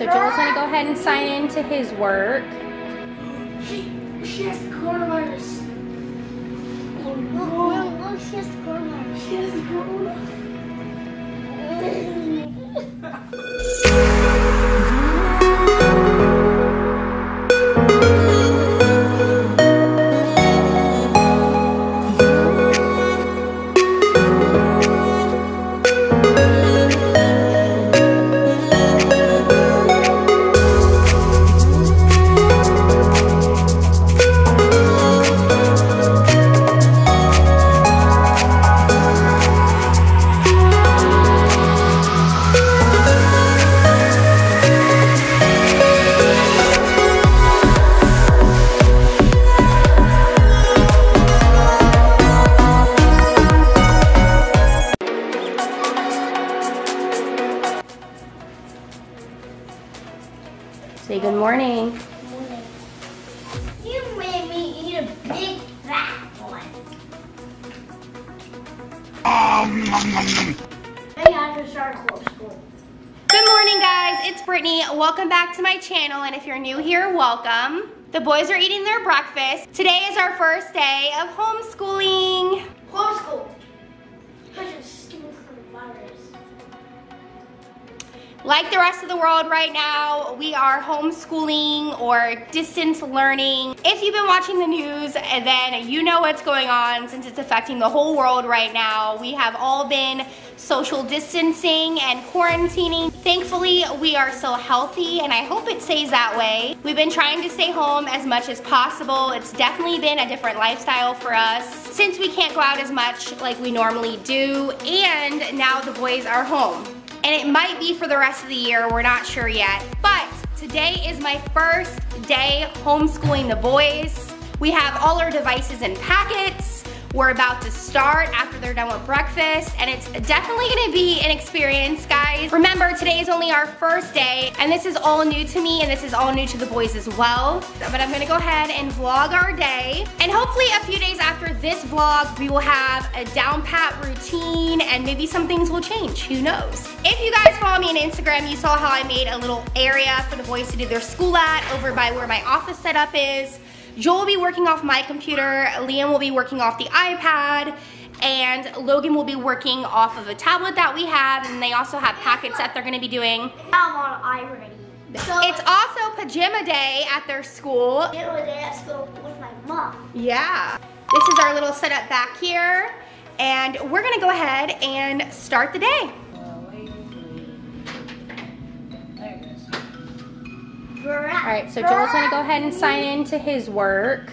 So Joel's gonna go ahead and sign into his work. Hey, she has the coronavirus. Oh no, she has the coronavirus. She has the coronavirus. Say good morning. Good morning. You made me eat a big fat one. I have to start school. Good morning, guys. It's Brittany. Welcome back to my channel, and if you're new here, welcome. The boys are eating their breakfast. Today is our first day of homeschooling. Homeschool. Like the rest of the world right now, we are homeschooling or distance learning. If you've been watching the news, then you know what's going on since it's affecting the whole world right now. We have all been social distancing and quarantining. Thankfully, we are still healthy, and I hope it stays that way. We've been trying to stay home as much as possible. It's definitely been a different lifestyle for us since we can't go out as much like we normally do, and now the boys are home. And it might be for the rest of the year, we're not sure yet. But today is my first day homeschooling the boys. We have all our devices in packets. We're about to start after they're done with breakfast, and it's definitely gonna be an experience, guys. Remember, today is only our first day, and this is all new to me, and this is all new to the boys as well. But I'm gonna go ahead and vlog our day, and hopefully a few days after this vlog, we will have a down pat routine, and maybe some things will change, who knows? If you guys follow me on Instagram, you saw how I made a little area for the boys to do their school at, over by where my office setup is. Joel will be working off my computer, Liam will be working off the iPad, and Logan will be working off of a tablet that we have, and they also have packets that they're gonna be doing. I'm on iReady. So it's also pajama day at their school. Pajama day at school with my mom. Yeah. This is our little setup back here, and we're gonna go ahead and start the day. Alright, so Joel's gonna go ahead and sign into his work,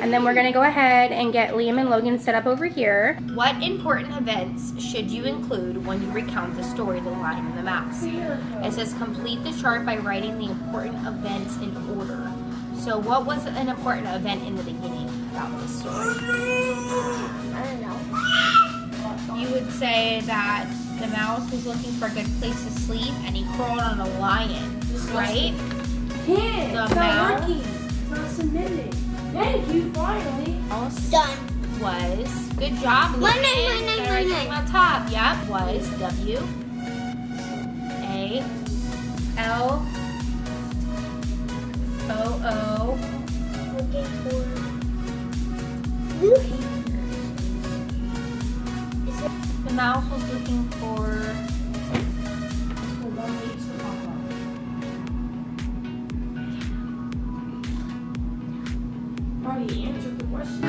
and then we're gonna go ahead and get Liam and Logan set up over here. What important events should you include when you recount the story, The Lion and the Mouse? It says complete the chart by writing the important events in order. So what was an important event in the beginning about this story? I don't know. You would say that the mouse was looking for a good place to sleep, and he crawled on a lion, right? Yeah, the mouse. Not submitted. Thank you, finally. Done. Was. Good job, Liam. On top, yep. Was W-A-L-O-O. Looking for blue hair. The mouse was looking for. He answered the question.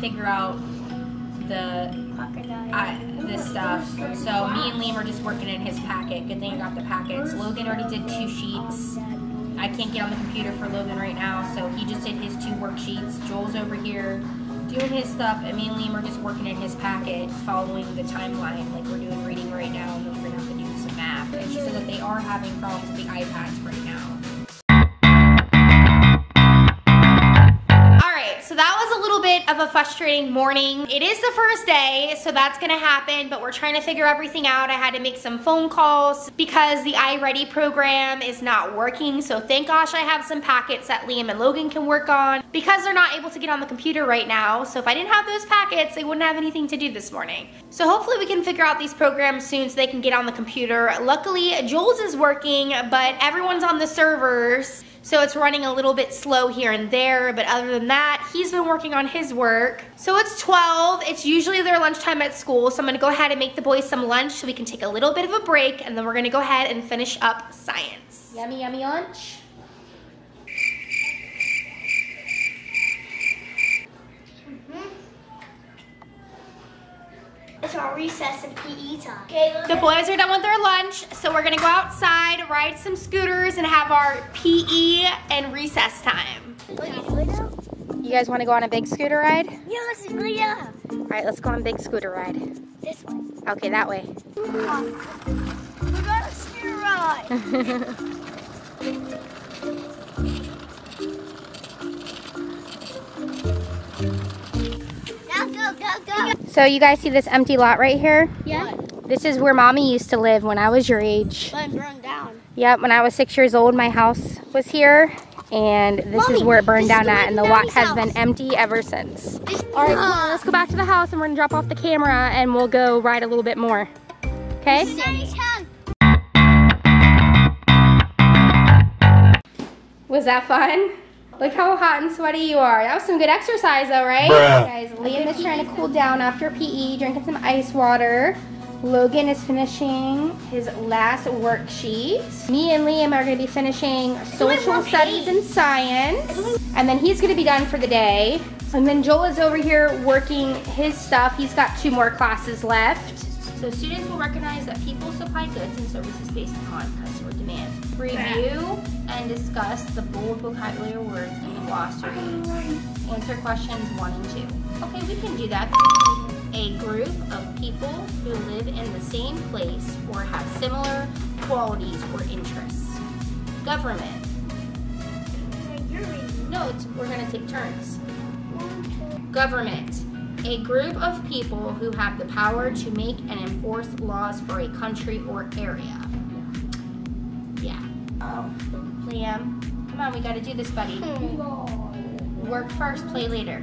Figure out the this stuff. So me and Liam are just working in his packet. Good thing I got the packets. Logan already did two sheets. I can't get on the computer for Logan right now, so he just did his two worksheets. Joel's over here doing his stuff, and me and Liam are just working in his packet, following the timeline like we're doing reading right now, and then we're gonna have to do some math. It's just are having problems with the iPads right now. So that was a little bit of a frustrating morning. It is the first day, so that's gonna happen, but we're trying to figure everything out. I had to make some phone calls because the iReady program is not working, so thank gosh I have some packets that Liam and Logan can work on because they're not able to get on the computer right now. So if I didn't have those packets, they wouldn't have anything to do this morning. So hopefully we can figure out these programs soon so they can get on the computer. Luckily, Joel's is working, but everyone's on the servers. So it's running a little bit slow here and there, but other than that, he's been working on his work. So it's 12, it's usually their lunchtime at school, so I'm gonna go ahead and make the boys some lunch so we can take a little bit of a break, and then we're gonna go ahead and finish up science. Yummy, yummy lunch. It's our recess and PE time. Okay, the boys are done with their lunch, so we're gonna go outside, ride some scooters, and have our PE and recess time. You guys wanna go on a big scooter ride? Yeah, let's go. Yeah. All right, let's go on a big scooter ride. This way. Okay, that way. We're going on a scooter ride. So you guys see this empty lot right here? Yeah. This is where Mommy used to live when I was your age. But it burned down. Yep, when I was 6 years old, my house was here. And this Mommy, is where it burned down at, and the lot has been empty ever since. All right, come on, let's go back to the house, and we're gonna drop off the camera, and we'll go ride a little bit more. Okay? Was that fun? Look how hot and sweaty you are. That was some good exercise though, right? Bruh. Guys, Liam is trying to cool down after PE, drinking some ice water. Logan is finishing his last worksheet. Me and Liam are gonna be finishing social studies and science. And then he's gonna be done for the day. And then Joel is over here working his stuff. He's got 2 more classes left. So students will recognize that people supply goods and services based upon customer demand. Review and discuss the bold vocabulary words in the glossary. Answer questions 1 and 2. Okay, we can do that. A group of people who live in the same place or have similar qualities or interests. Government. Note, we're gonna take turns. Government. A group of people who have the power to make and enforce laws for a country or area. Yeah. Oh. Liam, come on, we gotta do this, buddy. Work first, play later.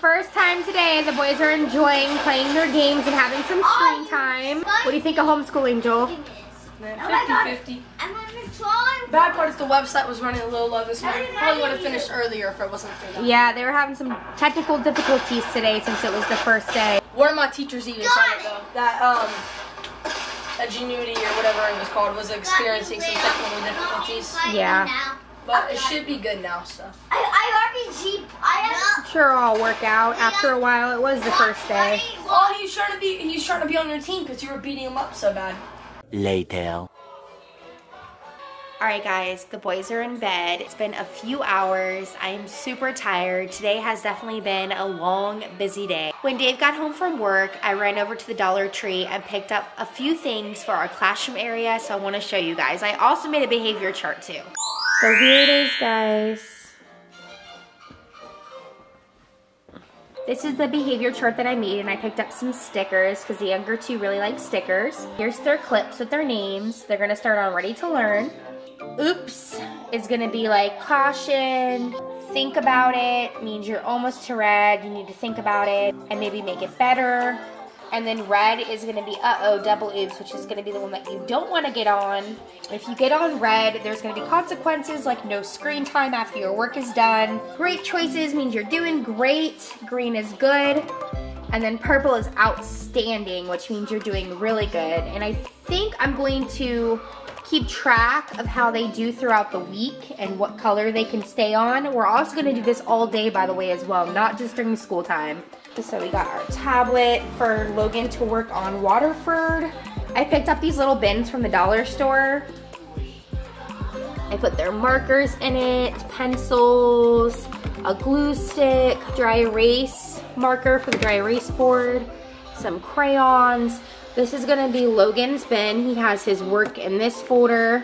First time today, the boys are enjoying playing their games and having some screen time. What do you think of homeschooling, Joel? 50-50. Bad part is the website was running a little low this morning. Probably would have finished earlier if it wasn't for that. Yeah, they were having some technical difficulties today since it was the first day. One of my teachers even said it though, that Ingenuity or whatever it was called was experiencing some technical difficulties. Yeah. But it should be good now, so. I'm sure I'll work out after a while. It was the first day. Well, he's trying to be on your team because you were beating him up so bad. Later. All right, guys, the boys are in bed. It's been a few hours. I am super tired. Today has definitely been a long, busy day. When Dave got home from work, I ran over to the Dollar Tree and picked up a few things for our classroom area, so I want to show you guys. I also made a behavior chart, too. So here it is, guys. This is the behavior chart that I made, and I picked up some stickers because the younger two really like stickers. Here's their clips with their names. They're going to start on Ready to Learn. oops is gonna be like caution, think about it, means you're almost to red, you need to think about it and maybe make it better. And then red is gonna be uh-oh, double oops, which is gonna be the one that you don't wanna get on. If you get on red, there's gonna be consequences like no screen time after your work is done. Great choices means you're doing great. Green is good. And then purple is outstanding, which means you're doing really good. And I think I'm going to keep track of how they do throughout the week and what color they can stay on. We're also gonna do this all day, by the way, as well, not just during school time. So we got our tablet for Logan to work on Waterford. I picked up these little bins from the dollar store. I put their markers in it, pencils, a glue stick, dry erase marker for the dry erase board, some crayons. This is gonna be Logan's bin. He has his work in this folder.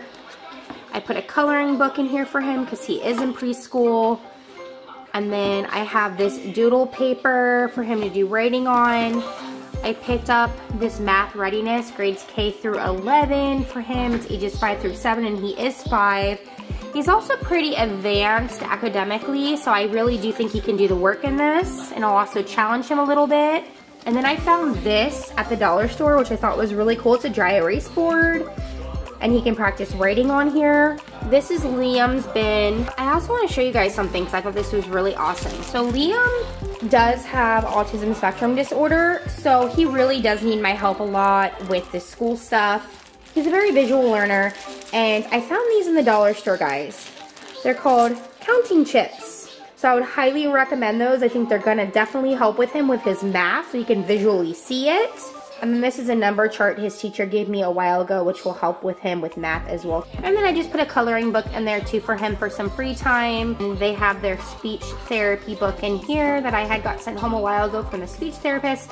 I put a coloring book in here for him because he is in preschool. And then I have this doodle paper for him to do writing on. I picked up this math readiness, grades K through 11 for him. It's ages 5 through 7 and he is 5. He's also pretty advanced academically, so I really do think he can do the work in this, and I'll also challenge him a little bit. And then I found this at the dollar store, which I thought was really cool. It's a dry erase board, and he can practice writing on here. This is Liam's bin. I also want to show you guys something because I thought this was really awesome. So Liam does have autism spectrum disorder, so he really does need my help a lot with the school stuff. He's a very visual learner, and I found these in the dollar store, guys. They're called counting chips, so I would highly recommend those. I think they're gonna definitely help with him with his math so he can visually see it. And then this is a number chart his teacher gave me a while ago, which will help with him with math as well. And then I just put a coloring book in there too for him for some free time. And they have their speech therapy book in here that I had got sent home a while ago from the speech therapist.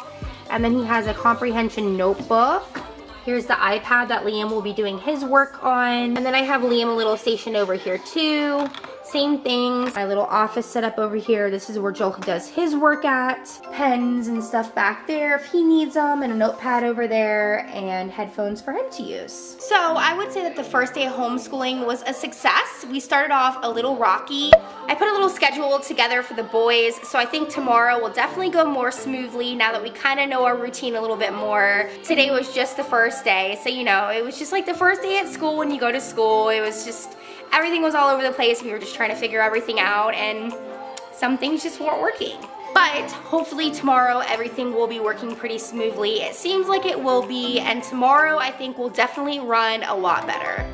And then he has a comprehension notebook. Here's the iPad that Liam will be doing his work on. And then I have Liam a little station over here too. Same things. My little office set up over here. This is where Joel does his work at. Pens and stuff back there if he needs them, and a notepad over there, and headphones for him to use. So I would say that the first day of homeschooling was a success. We started off a little rocky. I put a little schedule together for the boys, so I think tomorrow will definitely go more smoothly now that we kind of know our routine a little bit more. Today was just the first day, so you know, it was just like the first day at school when you go to school. It was just, everything was all over the place. We were just trying to figure everything out, and some things just weren't working. But hopefully tomorrow everything will be working pretty smoothly. It seems like it will be, and tomorrow I think we'll definitely run a lot better.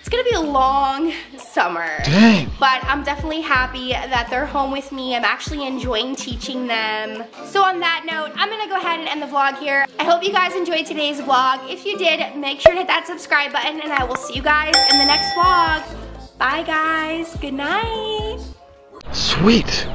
It's gonna be a long summer. Dang. But I'm definitely happy that they're home with me. I'm actually enjoying teaching them. So on that note, I'm gonna go ahead and end the vlog here. I hope you guys enjoyed today's vlog. If you did, make sure to hit that subscribe button, and I will see you guys in the next vlog. Bye guys, good night. Sweet.